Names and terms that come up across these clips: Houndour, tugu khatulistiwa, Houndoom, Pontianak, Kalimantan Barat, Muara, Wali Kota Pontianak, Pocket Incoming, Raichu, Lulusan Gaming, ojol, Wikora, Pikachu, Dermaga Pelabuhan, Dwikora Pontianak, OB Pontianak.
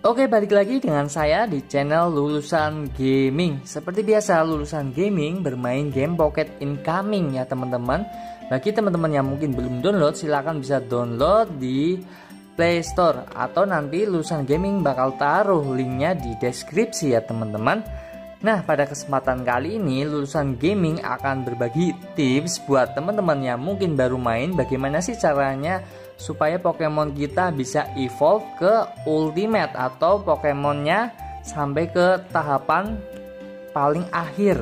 Oke, balik lagi dengan saya di channel Lulusan Gaming. Seperti biasa, Lulusan Gaming bermain game Pocket Incoming ya teman-teman. Bagi teman-teman yang mungkin belum download, silahkan bisa download di Play Store, atau nanti Lulusan Gaming bakal taruh linknya di deskripsi ya teman-teman. Nah, pada kesempatan kali ini Lulusan Gaming akan berbagi tips buat teman-teman yang mungkin baru main, bagaimana sih caranya supaya Pokemon kita bisa evolve ke ultimate atau Pokemonnya sampai ke tahapan paling akhir.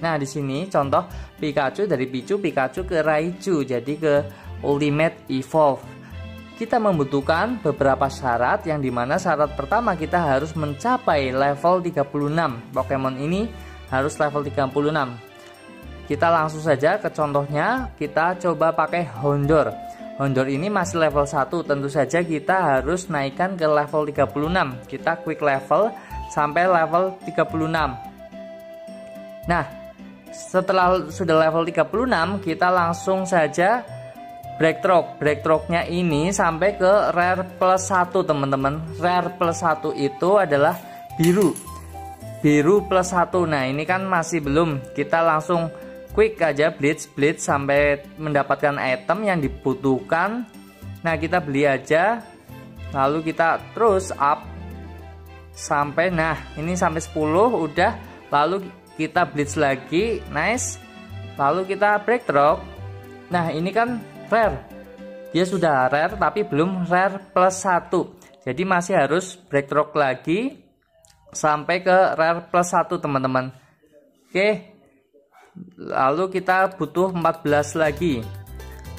Nah, di sini contoh Pikachu dari Pikachu ke Raichu, jadi ke ultimate evolve. Kita membutuhkan beberapa syarat, yang dimana syarat pertama kita harus mencapai level 36. Pokemon ini harus level 36. Kita langsung saja ke contohnya, kita coba pakai Houndour. Houndour ini masih level 1, tentu saja kita harus naikkan ke level 36. Kita quick level sampai level 36. Nah, setelah sudah level 36, kita langsung saja break troke-nya ini sampai ke rare plus 1 teman-teman. Rare plus 1 itu adalah biru plus 1. Nah, ini kan masih belum, kita langsung quick aja blitz sampai mendapatkan item yang dibutuhkan. Nah, kita beli aja, lalu kita terus up sampai, nah ini sampai 10 udah, lalu kita blitz lagi, nice, lalu kita break troke. Nah, ini kan rare, dia sudah rare tapi belum rare plus 1, jadi masih harus break troke lagi sampai ke rare plus 1 teman-teman. Oke, lalu kita butuh 14 lagi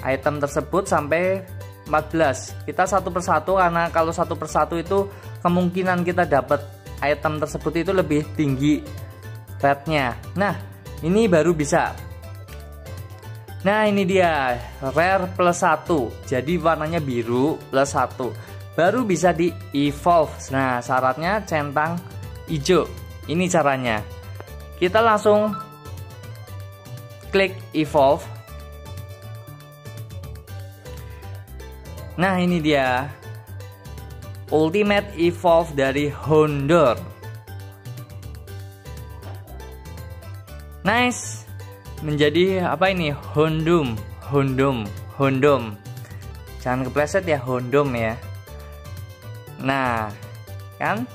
item tersebut sampai 14. Kita satu persatu, karena kalau satu persatu itu kemungkinan kita dapat item tersebut itu lebih tinggi rate-nya. Nah, ini baru bisa. Nah, ini dia rare plus 1, jadi warnanya biru plus 1, baru bisa di evolve. Nah, syaratnya centang hijau. Ini caranya, kita langsung klik evolve. Nah, ini dia ultimate evolve dari Houndour. Nice, menjadi apa ini, Houndoom. Jangan kepleset ya, Houndoom ya. Nah, kan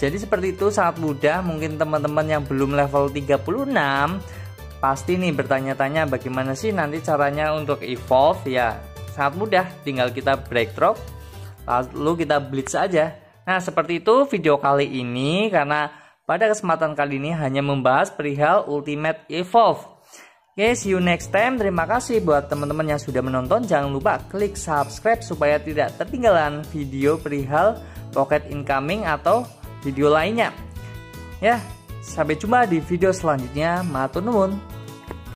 jadi seperti itu, sangat mudah. Mungkin teman-teman yang belum level 36 pasti nih bertanya-tanya bagaimana sih nanti caranya untuk evolve ya. Sangat mudah, tinggal kita break drop lalu kita blitz aja. Nah, seperti itu video kali ini, karena pada kesempatan kali ini hanya membahas perihal ultimate evolve. Oke, see you next time. Terima kasih buat teman-teman yang sudah menonton. Jangan lupa klik subscribe supaya tidak ketinggalan video perihal Pocket Incoming atau video lainnya. Ya, sampai jumpa di video selanjutnya. Matur nuwun.